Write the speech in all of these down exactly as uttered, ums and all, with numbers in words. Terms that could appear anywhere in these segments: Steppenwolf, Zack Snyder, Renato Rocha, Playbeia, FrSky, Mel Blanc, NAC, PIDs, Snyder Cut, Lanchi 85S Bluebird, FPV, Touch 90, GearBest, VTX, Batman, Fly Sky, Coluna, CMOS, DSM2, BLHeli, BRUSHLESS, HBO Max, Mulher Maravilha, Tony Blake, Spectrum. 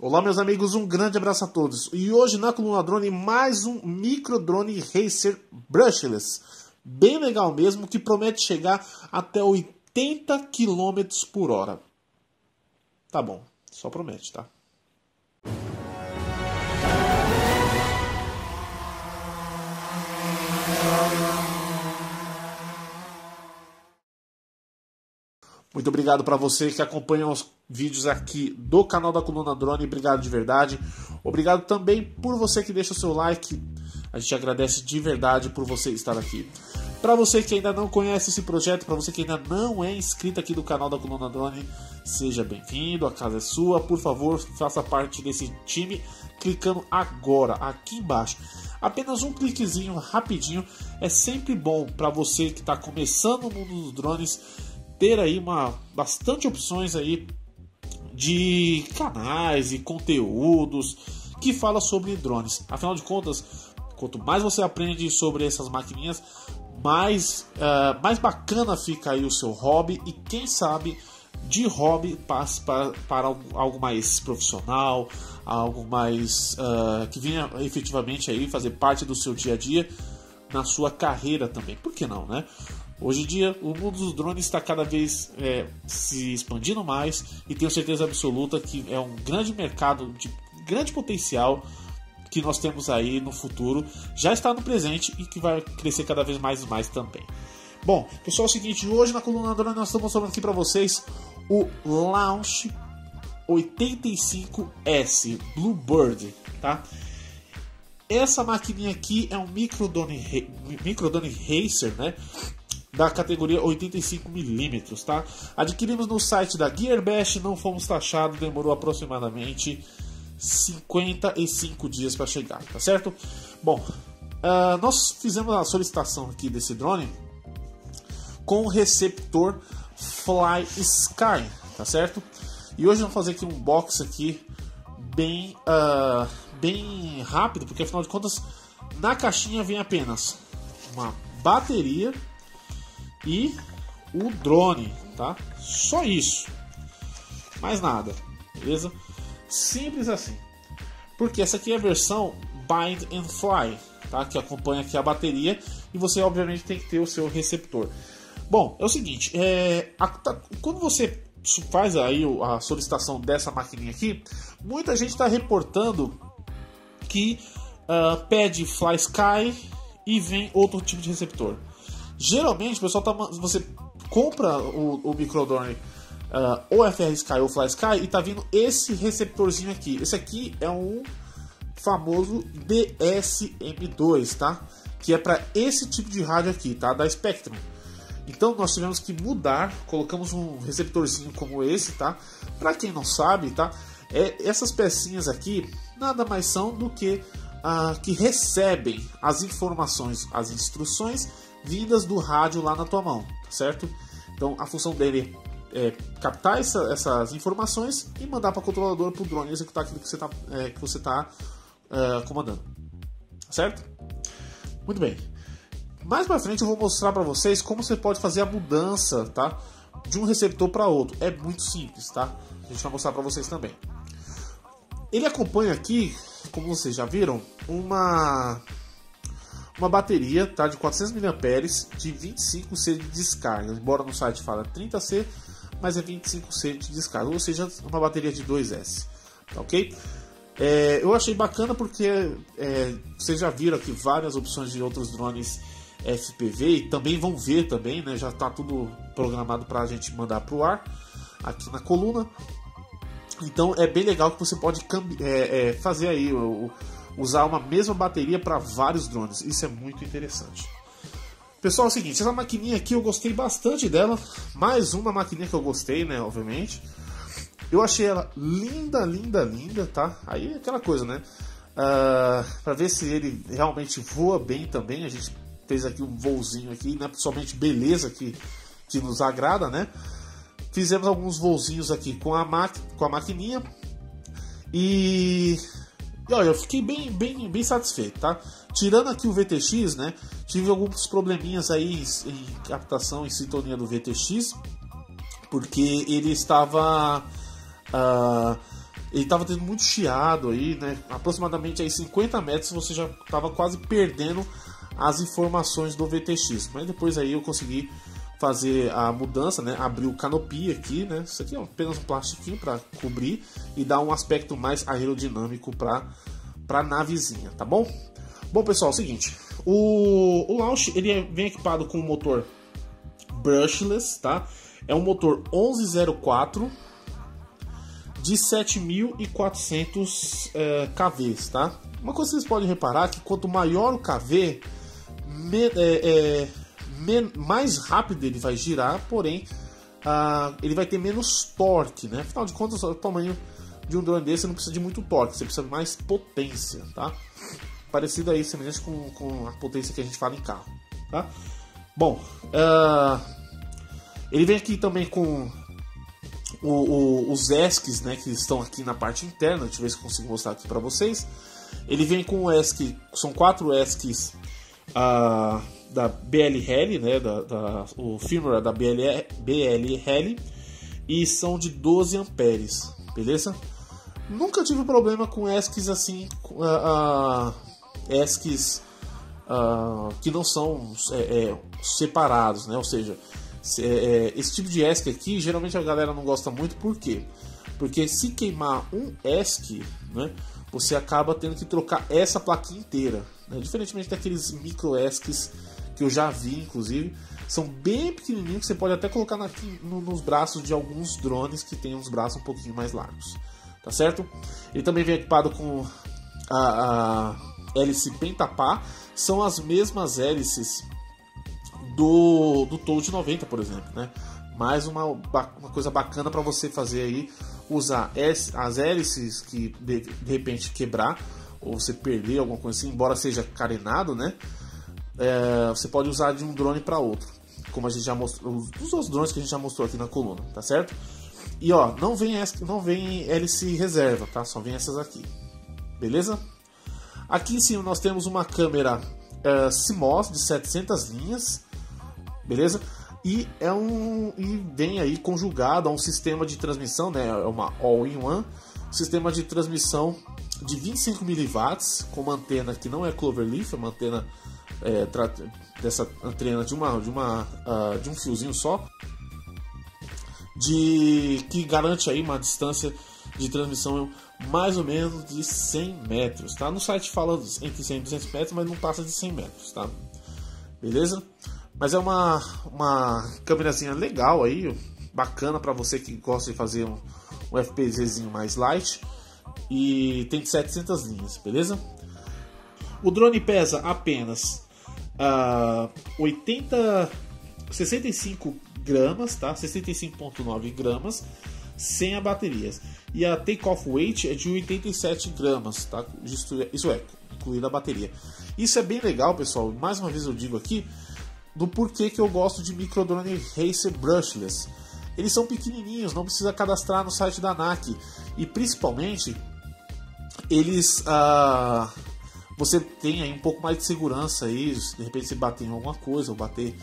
Olá meus amigos, um grande abraço a todos. E hoje na Coluna Drone, mais um micro drone racer brushless. Bem legal mesmo, que promete chegar até oitenta quilômetros por hora. Tá bom, só promete, tá? Muito obrigado para você que acompanha os vídeos aqui do canal da Coluna Drone. Obrigado de verdade. Obrigado também por você que deixa o seu like. A gente agradece de verdade por você estar aqui. Para você que ainda não conhece esse projeto, para você que ainda não é inscrito aqui do canal da Coluna Drone, seja bem-vindo, a casa é sua. Por favor, faça parte desse time clicando agora, aqui embaixo. Apenas um cliquezinho rapidinho é sempre bom para você que está começando no mundo dos drones, ter aí uma, bastante opções aí de canais e conteúdos que fala sobre drones. Afinal de contas, quanto mais você aprende sobre essas maquininhas, mais, uh, mais bacana fica aí o seu hobby. E quem sabe de hobby passe para, para algo mais profissional, algo mais uh, que venha efetivamente aí fazer parte do seu dia a dia, na sua carreira também. Por que não, né? Hoje em dia, o mundo dos drones está cada vez é, se expandindo mais e tenho certeza absoluta que é um grande mercado de grande potencial que nós temos aí no futuro, já está no presente e que vai crescer cada vez mais e mais também. Bom, pessoal, é o seguinte, hoje na Coluna Drone nós estamos mostrando aqui para vocês o Lanchi oitenta e cinco S Bluebird, tá? Essa maquininha aqui é um micro drone, micro drone racer, né? Da categoria oitenta e cinco milímetros, tá? Adquirimos no site da GearBest, não fomos taxados, demorou aproximadamente cinquenta e cinco dias para chegar, tá certo? Bom, uh, nós fizemos a solicitação aqui desse drone com o receptor Fly Sky, tá certo? E hoje vamos fazer aqui um box aqui bem, uh, bem rápido, porque afinal de contas na caixinha vem apenas uma bateria e o drone, tá? Só isso, mais nada, beleza? Simples assim, porque essa aqui é a versão Bind and Fly, tá? Que acompanha aqui a bateria e você obviamente tem que ter o seu receptor. Bom, é o seguinte, é, a, tá, quando você faz aí a solicitação dessa maquininha aqui, muita gente está reportando que uh, pede Fly Sky e vem outro tipo de receptor. Geralmente, pessoal, tá, você compra o, o microdrone uh, ou FrSky ou Fly Sky e tá vindo esse receptorzinho aqui. Esse aqui é um famoso D S M dois, tá? Que é para esse tipo de rádio aqui, tá? Da Spectrum. Então nós tivemos que mudar, colocamos um receptorzinho como esse, tá? Para quem não sabe, tá? É, essas pecinhas aqui nada mais são do que ah, que recebem as informações, as instruções vindas do rádio lá na tua mão, tá certo? Então a função dele é captar essa, essas informações e mandar para a controladora, para o drone executar aquilo que você está é, que você tá, uh, comandando, tá certo? Muito bem. Mais para frente eu vou mostrar para vocês como você pode fazer a mudança, tá? De um receptor para outro. É muito simples, tá? A gente vai mostrar para vocês também. Ele acompanha aqui, como vocês já viram, uma Uma bateria, tá, de quatrocentos miliamperes hora de vinte e cinco C de descarga. Embora no site fala trinta C, mas é vinte e cinco C de descarga. Ou seja, uma bateria de dois S. Tá, ok? É, eu achei bacana porque é, vocês já viram aqui várias opções de outros drones F P V. E também vão ver também, né? Já está tudo programado para a gente mandar para o ar. Aqui na coluna. Então é bem legal que você pode é, é, fazer aí o... o usar uma mesma bateria para vários drones. Isso é muito interessante. Pessoal, é o seguinte, essa maquininha aqui eu gostei bastante dela. Mais uma maquininha que eu gostei, né, obviamente. Eu achei ela linda, linda, linda, tá? Aí é aquela coisa, né? Uh, para ver se ele realmente voa bem também. A gente fez aqui um voozinho aqui, né? Somente beleza que, que nos agrada, né? Fizemos alguns voozinhos aqui com a, ma com a maquininha. E... E olha, eu fiquei bem, bem, bem satisfeito, tá? Tirando aqui o V T X, né? Tive alguns probleminhas aí em captação e sintonia do V T X, porque ele estava uh, ele estava tendo muito chiado aí, né? Aproximadamente aí cinquenta metros você já estava quase perdendo as informações do V T X. Mas depois aí eu consegui fazer a mudança, né? Abrir o canopy aqui, né? Isso aqui é apenas um plastiquinho para cobrir e dar um aspecto mais aerodinâmico para para navezinha, tá bom? Bom, pessoal, é o seguinte, o, o Launch ele vem equipado com um motor brushless, tá? É um motor onze zero quatro de sete mil e quatrocentos é, kV, tá? Uma coisa que vocês podem reparar é que quanto maior o kV, me, é, é, me, mais rápido ele vai girar, porém ah, ele vai ter menos torque, né? Afinal de contas, o tamanho de um drone desse não precisa de muito torque, você precisa de mais potência, tá? Parecido aí, semelhante com, com a potência que a gente fala em carro, tá? Bom, uh, ele vem aqui também com o, o, os E S Cs, né, que estão aqui na parte interna. Deixa eu ver se eu consigo mostrar aqui para vocês. Ele vem com o E S C, são quatro E S Cs uh, da BLHeli, né, da, da, o firmware da BLHeli, e são de doze amperes, beleza? Nunca tive problema com E S Cs assim, uh, uh, E S Cs uh, que não são é, é, separados, né? Ou seja, se, é, esse tipo de E S C aqui, geralmente a galera não gosta muito. Por quê? Porque se queimar um E S C, né, você acaba tendo que trocar essa plaquinha inteira, né? Diferentemente daqueles micro E S Cs que eu já vi, inclusive, são bem pequenininhos, que você pode até colocar na, no, nos braços de alguns drones que tem uns braços um pouquinho mais largos, tá certo? Ele também vem equipado com a, a hélice Pentapá, são as mesmas hélices do, do Touch noventa, por exemplo, né? Mais uma, uma coisa bacana para você fazer aí, usar as hélices que de, de repente quebrar, ou você perder alguma coisa assim, embora seja carenado, né? É, você pode usar de um drone para outro, como a gente já mostrou, os, os outros drones que a gente já mostrou aqui na coluna, tá certo? E ó, não vem, essa, não vem hélice reserva, tá? Só vem essas aqui, beleza? Aqui em cima nós temos uma câmera uh, C M O S de setecentas linhas, beleza? E, é um, e vem aí conjugado a um sistema de transmissão, né? É uma all-in-one, sistema de transmissão de vinte e cinco miliwatts, com uma antena que não é Cloverleaf, é uma antena é, dessa antena de, uma, de, uma, uh, de um fiozinho só, de que garante aí uma distância de transmissão mais ou menos de cem metros, tá? No site fala entre cem e duzentos metros, mas não passa de cem metros, tá? Beleza? Mas é uma, uma câmerazinha legal aí, bacana para você que gosta de fazer um, um FPZzinho mais light, e tem setecentas linhas, beleza? O drone pesa apenas uh, oitenta, sessenta e cinco gramas, tá? sessenta e cinco vírgula nove gramas sem a bateria. E a take-off weight é de oitenta e sete gramas, tá? Isso é, isso é, incluindo a bateria. Isso é bem legal, pessoal. Mais uma vez eu digo aqui do porquê que eu gosto de microdrone racer brushless. Eles são pequenininhos, não precisa cadastrar no site da N A C. E principalmente, eles... Ah, você tem aí um pouco mais de segurança aí, de repente se bater em alguma coisa, ou bater...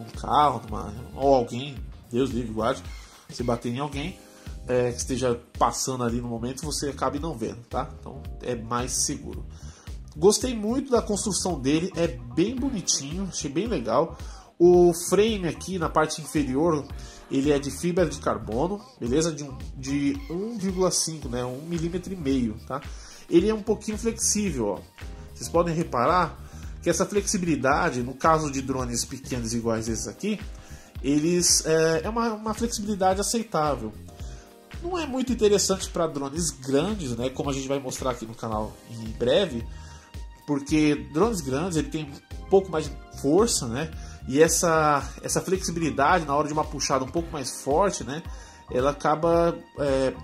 um carro, uma, ou alguém, Deus livre, guarde, se bater em alguém é, que esteja passando ali no momento, você acaba não vendo, tá? Então é mais seguro. Gostei muito da construção dele, é bem bonitinho, achei bem legal. O frame aqui na parte inferior, ele é de fibra de carbono, beleza? De, de um vírgula cinco, né? um milímetro e meio, tá? Ele é um pouquinho flexível, ó. Vocês podem reparar que essa flexibilidade, no caso de drones pequenos iguais esses aqui, eles é, é uma, uma flexibilidade aceitável. Não é muito interessante para drones grandes, né? Como a gente vai mostrar aqui no canal em breve, porque drones grandes ele tem um pouco mais de força, né? E essa essa flexibilidade na hora de uma puxada um pouco mais forte, né? Ela acaba é,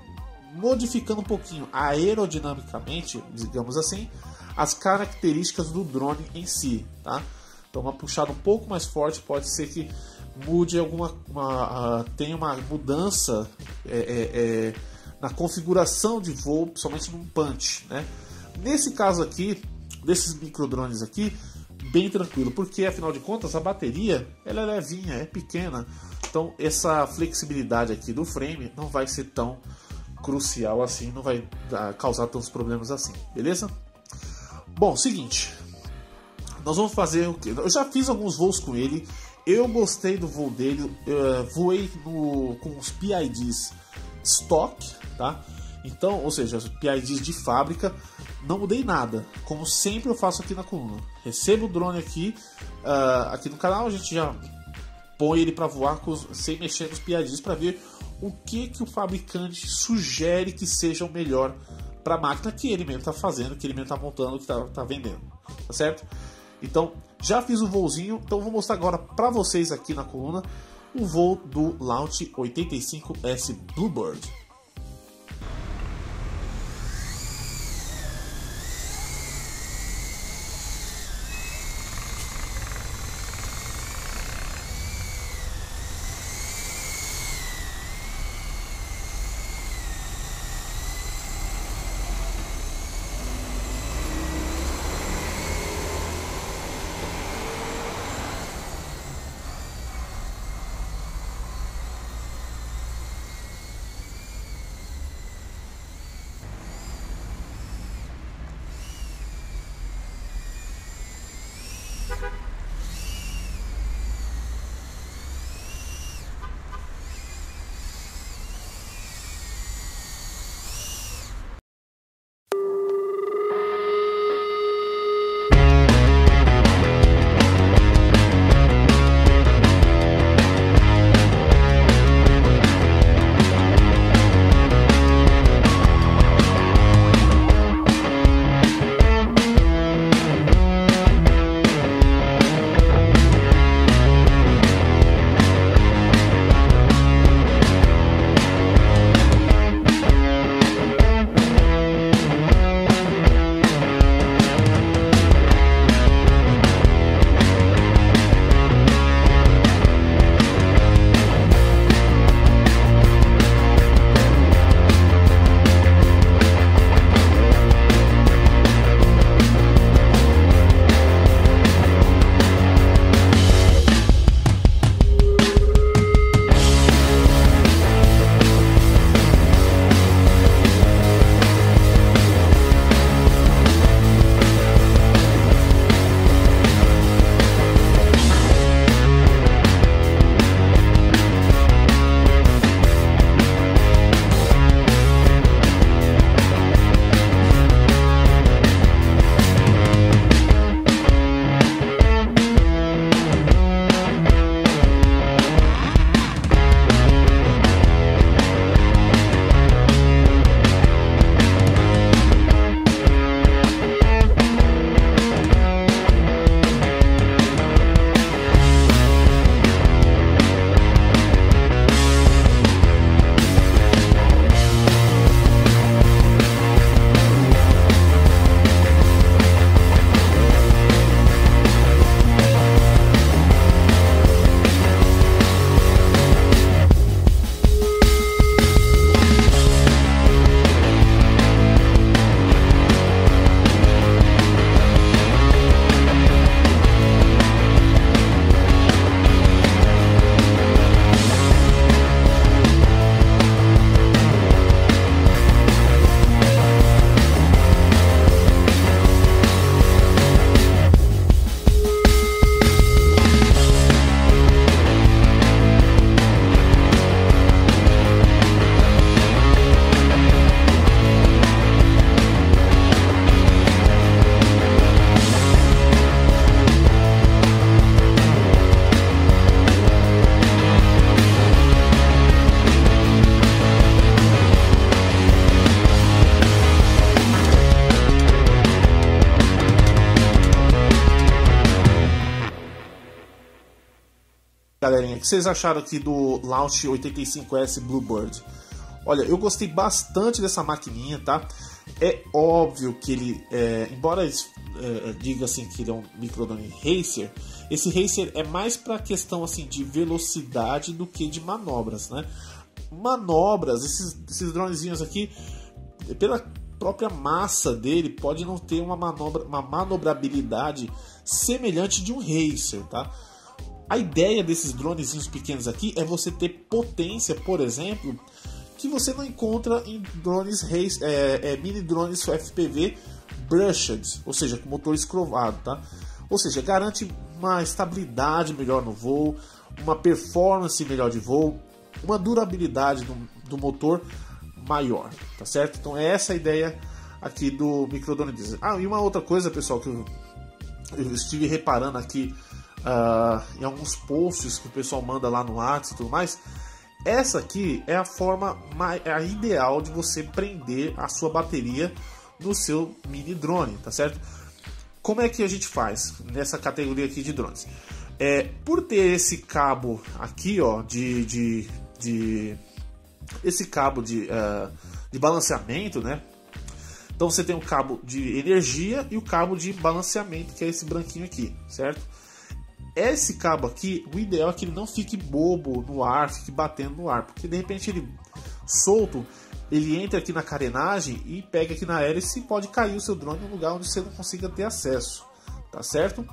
modificando um pouquinho aerodinamicamente, digamos assim, as características do drone em si, tá? Então uma puxada um pouco mais forte pode ser que mude alguma, uma, uh, tenha uma mudança é, é, é, na configuração de voo, principalmente num punch, né? Nesse caso aqui, desses microdrones aqui, bem tranquilo, porque afinal de contas a bateria ela é levinha, é pequena, então essa flexibilidade aqui do frame não vai ser tão crucial assim, não vai causar tantos problemas assim, beleza? Bom, seguinte, nós vamos fazer o que? Eu já fiz alguns voos com ele, eu gostei do voo dele, eu voei no, com os P I Ds stock, tá? Então, ou seja, os P I Ds de fábrica, não mudei nada, como sempre eu faço aqui na Coluna. Recebo o drone aqui, uh, aqui no canal, a gente já põe ele para voar com os, sem mexer nos P I Ds para ver o que, que o fabricante sugere que seja o melhor para a máquina que ele mesmo está fazendo, que ele mesmo está montando, que está tá vendendo, tá certo? Então, já fiz o voozinho, então vou mostrar agora para vocês aqui na Coluna o voo do Lanchi oitenta e cinco S Bluebird. Galerinha, o que vocês acharam aqui do Lanchi oitenta e cinco S Bluebird? Olha, eu gostei bastante dessa maquininha, tá? É óbvio que ele, é, embora é, diga assim que ele é um microdrone racer, esse racer é mais para questão assim de velocidade do que de manobras, né? Manobras, esses, esses dronezinhos aqui, pela própria massa dele, pode não ter uma manobra, uma manobrabilidade semelhante de um racer, tá? A ideia desses dronezinhos pequenos aqui é você ter potência, por exemplo, que você não encontra em drones é, é, mini drones F P V brushed, ou seja, com motor escrovado, tá? Ou seja, garante uma estabilidade melhor no voo, uma performance melhor de voo, uma durabilidade do, do motor maior, tá certo? Então é essa a ideia aqui do microdrone diesel. Ah, e uma outra coisa, pessoal, que eu, eu estive reparando aqui uh, em alguns posts que o pessoal manda lá no WhatsApp e tudo mais, essa aqui é a forma mais, a ideal de você prender a sua bateria no seu mini drone, tá certo? Como é que a gente faz nessa categoria aqui de drones? É, por ter esse cabo aqui, ó, de, de, de esse cabo de, uh, de balanceamento, né? Então você tem o cabo de energia e o cabo de balanceamento, que é esse branquinho aqui, certo? Esse cabo aqui, o ideal é que ele não fique bobo no ar, fique batendo no ar, porque de repente ele solto, ele entra aqui na carenagem e pega aqui na hélice e pode cair o seu drone em um lugar onde você não consiga ter acesso, tá certo?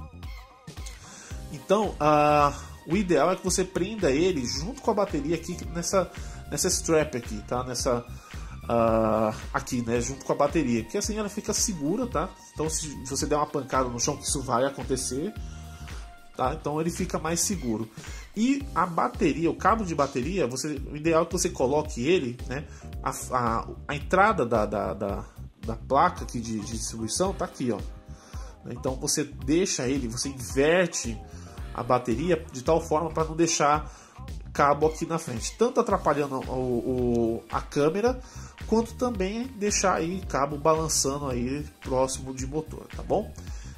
Então, uh, o ideal é que você prenda ele junto com a bateria aqui nessa, nessa strap aqui, tá? Nessa, uh, aqui, né? Junto com a bateria, porque assim ela fica segura, tá? Então, se você der uma pancada no chão, que isso vai acontecer, tá? Então ele fica mais seguro. E a bateria, o cabo de bateria, você, o ideal é que você coloque ele, né? A, a, a entrada da, da, da, da placa aqui de, de distribuição tá aqui, ó. Então você deixa ele, você inverte a bateria de tal forma para não deixar cabo aqui na frente, tanto atrapalhando o, o, a câmera, quanto também deixar aí cabo balançando aí próximo de motor, tá bom?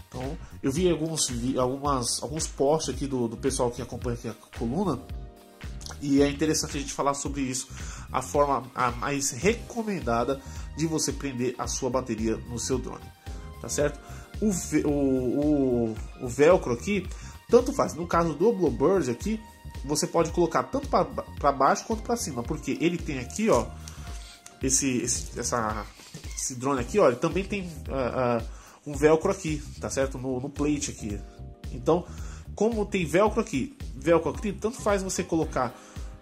Então eu vi alguns, vi, algumas, alguns posts aqui do, do pessoal que acompanha aqui a coluna, e é interessante a gente falar sobre isso, a forma a mais recomendada de você prender a sua bateria no seu drone, tá certo? O, o, o, o velcro aqui, tanto faz. No caso do Bluebird aqui, você pode colocar tanto para baixo quanto para cima, porque ele tem aqui, ó, esse, esse, essa, esse drone aqui, ó, ele também tem uh, uh, um velcro aqui, tá certo? No, no plate aqui. Então, como tem velcro aqui, velcro aqui, tanto faz você colocar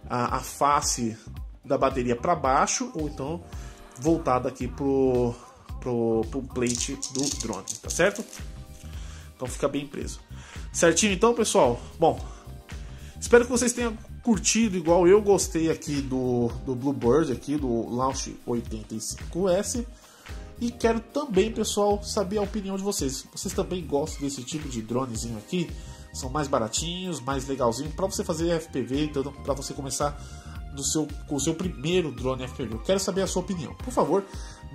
a, a face da bateria para baixo ou então voltada aqui pro Pro, pro plate do drone, tá certo? Então fica bem preso. Certinho então, pessoal? Bom, espero que vocês tenham curtido igual eu gostei aqui do, do Bluebird, aqui do Lanchi oitenta e cinco S. E quero também, pessoal, saber a opinião de vocês. Vocês também gostam desse tipo de dronezinho aqui? São mais baratinhos, mais legalzinho, para você fazer F P V, então, para você começar do seu, com o seu primeiro drone F P V. Eu quero saber a sua opinião. Por favor,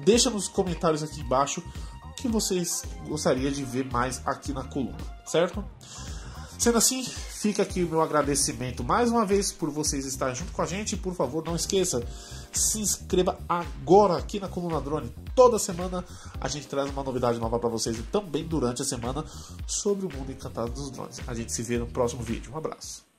deixa nos comentários aqui embaixo o que vocês gostariam de ver mais aqui na coluna, certo? Sendo assim, fica aqui o meu agradecimento mais uma vez por vocês estarem junto com a gente. Por favor, não esqueça, se inscreva agora aqui na Coluna Drone. Toda semana a gente traz uma novidade nova para vocês e também durante a semana sobre o mundo encantado dos drones. A gente se vê no próximo vídeo. Um abraço.